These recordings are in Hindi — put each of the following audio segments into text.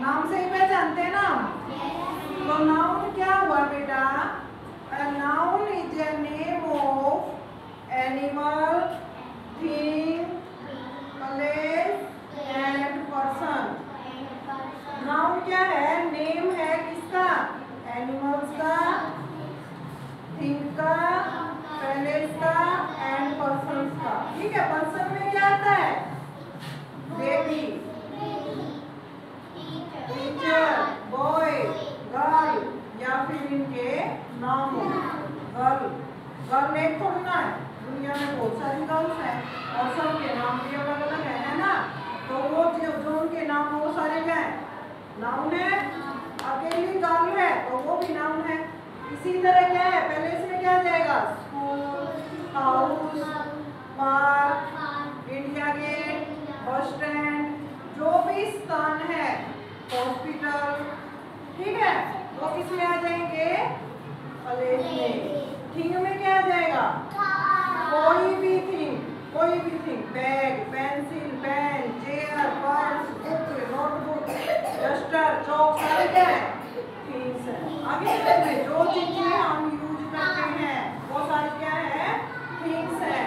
नाम से ही पहचानते हैं ना। तो नाउन क्या हुआ बेटा? Noun is a name of animal, thing, place and person. Noun क्या है? नेम है किसका? एनिमल्स का, थिंग का, प्लेस का एंड पर्सन का। ठीक है, पर्सन में क्या आता है? बेबी, टीचर, बॉय, गर्ल या फिर इनके नाम हो। गर्ल, गर्ल एक थोड़ी ना है, दुनिया में बहुत सारी गर्ल्स हैं और सबके नाम भी अलग अलग है ना। तो वो जो उनके नाम हो वो सारे क्या है? नाउन है। अकेली गर्ल है तो वो भी नाउन है। इसी तरह क्या है? पहले इसमें क्या जाएगा? School, house, park, India gate, bus stand, जो भी स्थान है, हॉस्पिटल, ठीक है, वो किसमें आ जाएंगे? प्लेस में। थिंग में क्या आ जाएगा? कोई भी थिंग, कोई भी thing, bag, pencil, pen, chair, purse, book, notebook, duster, chalk, सारे क्या है? थिंग्स है। आगे चलते जो चीजें हम यूज करते हैं वो सारी क्या है? थिंग्स है।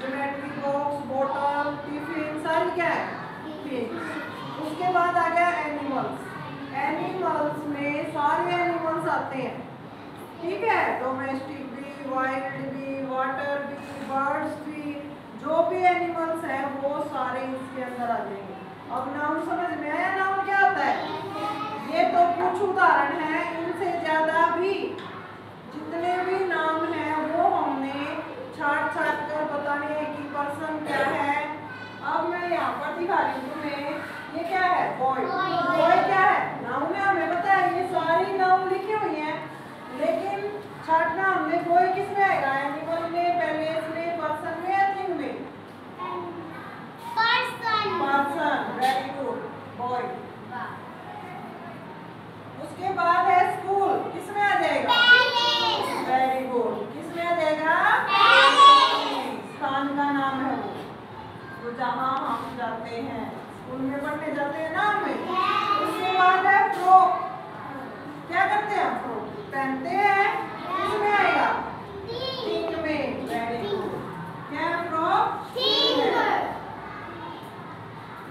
ज्योमेट्री बॉक्स, बोतल, टिफिन, सारी क्या है? थिंग्स। उसके बाद आ गया एनिमल्स। एनिमल्स में सारे एनिमल्स आते हैं, ठीक है, डोमेस्टिक भी, वाइल्ड भी, वाटर भी, बर्ड्स भी, जो भी एनिमल्स हैं वो सारे इसके अंदर आ जाएंगे। अब नाउन समझ में आया? नाउन क्या होता है? ये तो कुछ उदाहरण हैं, इनसे ज़्यादा भी जितने भी नाम हैं वो हमने छाट छाट कर बताने हैं कि पर्सन क्या है। अब मैं यहाँ पर दिखा रही हूँ तुम्हें, ये क्या है? बॉय। बॉय क्या है? नाउन है, हमें पता है, ये सारी नाउन लिखी हुई है, लेकिन छाटना हमने बॉय किस में आएगा? एनिमल में, प्लेस में, पर्सन में या थिंग में? Person. Person, very good, boy. उसके बाद है स्कूल, किस में आ जाएगा? वेरी गुड, किस में आ जाएगा? स्थान का नाम है वो, जहाँ हम जाते हैं, उनमें पढ़ने जाते हैं ना हमें। उसके बाद है फ्रॉक, क्या करते हैं? फ्रॉक पहनते हैं, किसमें आएगा? थिंग में, वेरी गुड। क्या है फ्रॉक? थिंग।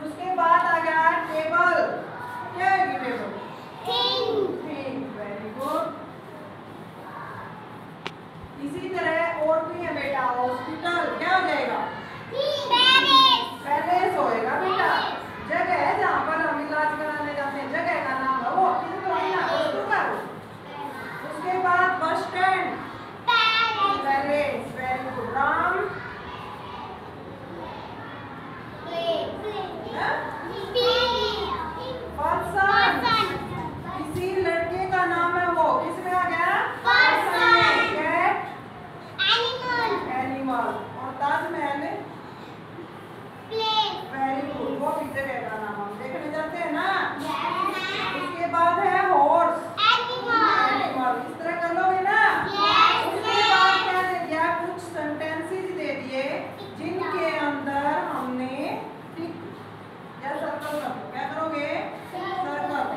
उसके बाद आ गया टेबल, क्या है टेबल? Thing, very good. इसी तरह और भी है बेटा, हॉस्पिटल क्या हो जाएगा? पैलेस होएगा बेटा, जगह है जहाँ पर हम इलाज कराने जाते हैं, जगह का नाम है वो, किसी को नहीं आता उसको करो। उसके बाद bus stand, palace, very good. Ram, person, किसी लड़के का नाम है वो, किसमें आ गया? पर्सन। Cat, animal, animal. और ताजमहल, वेरी गुड, वो भी जगह का नाम, हम देखने जाते हैं ना। उसके बाद है हॉर्स, एनिमल, इस तरह कर लोगे ना। उसके बाद क्या दे दिया? कुछ सेंटेंसेज दे दिए जिनके अंदर हमने टिक या सर्कल करो। क्या करोगे? सर्कल।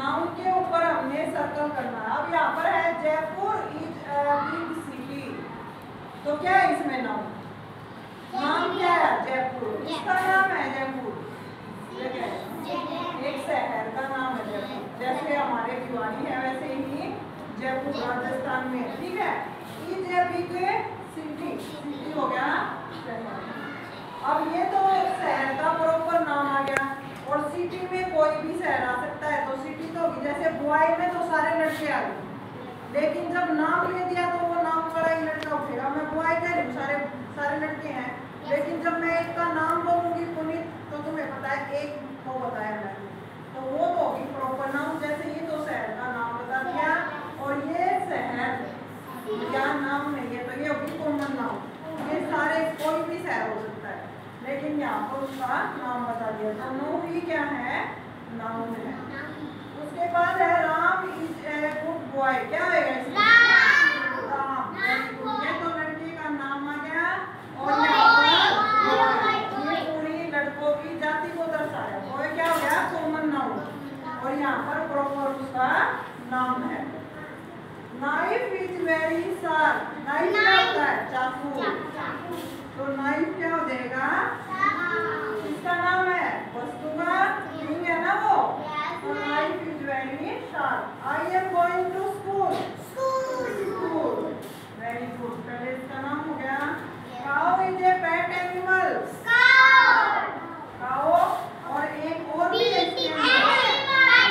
नाउन के ऊपर हमने सर्कल करना। अब यहाँ पर है Jaipur is a big city, तो क्या है इसमें नाउन? नाम क्या है? जयपुर। इसका नाम है जयपुर, एक शहर का नाम है जयपुर। जैसे हमारे भिवानी है वैसे ही जयपुर राजस्थान में, ठीक है। Is a big city, city हो गया शहर। अब ये तो शहर का प्रॉपर नाम आ गया, और सिटी में कोई भी शहर आ सकता है, तो सिटी तो होगी। जैसे बुआई में तो सारे लड़के आ गए, लेकिन जब नाम ले दिया तो वो नाम बड़ा ही लड़का उठेगा। मैं बुआई कह रही हूँ, सारे लड़के हैं, लेकिन जब मैं एक का नाम बोलूँगी पुनीत, तो तुम्हें पता है एक को बताया मैंने, तो वो होगी प्रॉपर नाम। जैसे ये तो शहर का नाम बता दिया, और ये शहर या नाम नहीं है, तो ये होगी कॉमन नाम। ये सारे कोई भी शहर हो सकता है, लेकिन यहाँ पर उसका नाम बता दिया, तो नो ही क्या है? नाउन है। उसके बाद है Ram is a good boy, क्या होगा इसमें? राम, ये तो लड़के का नाम आ गया, और यहाँ पर ये पूरी लड़कों की जाति को दर्शाया। बॉय क्या हो गया? Common noun. the pet animals? Cow. Cow और एक और भी देखते हैं।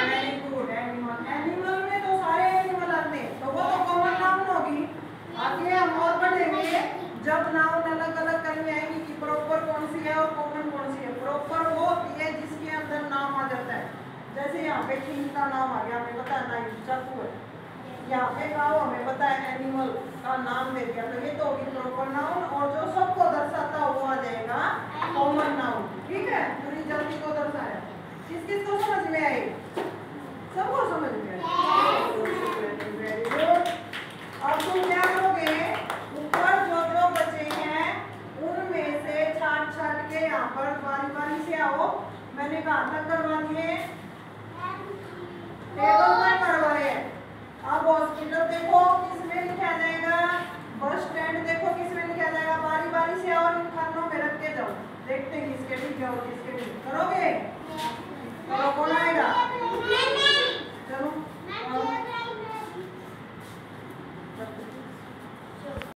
Very good animal. Animal में तो सारे animal आते हैं। तो वो तो common noun होगी। आगे हम और पढ़ेंगे जब noun अलग अलग करने आएंगे कि proper कौन सी है और common कौन सी है। Proper वो होती है जिसके अंदर नाम आ जाता है। जैसे यहाँ पे किंग का नाम आ गया हमें पता है ना ये चाकू है। यहाँ पे गाँव हमें पता है एनिमल का नाम दे दिया तो ये तो होगी प्रॉपर नाउन और जो सबको दर्शाता हो वो आ जाएगा कॉमन नाउन। ठीक है पूरी जल्दी को दर्शाया। किस किस को समझ में आई? सबको समझ में आई। Very good. अब तुम क्या करोगे ऊपर जो जो बचे हैं उनमें से छाट छाट के यहाँ पर बारी बारी से आओ। मैंने कहा था करवा दिए टेबल पर करवाए। अब हॉस्पिटल देखो किसमें लिखा जाएगा, बस स्टैंड देखो किसमें लिखा जाएगा। बारी बारी से और इन खानों में रख के जाओ देखते हैं किसके भी जाओ किसके भी करोगे।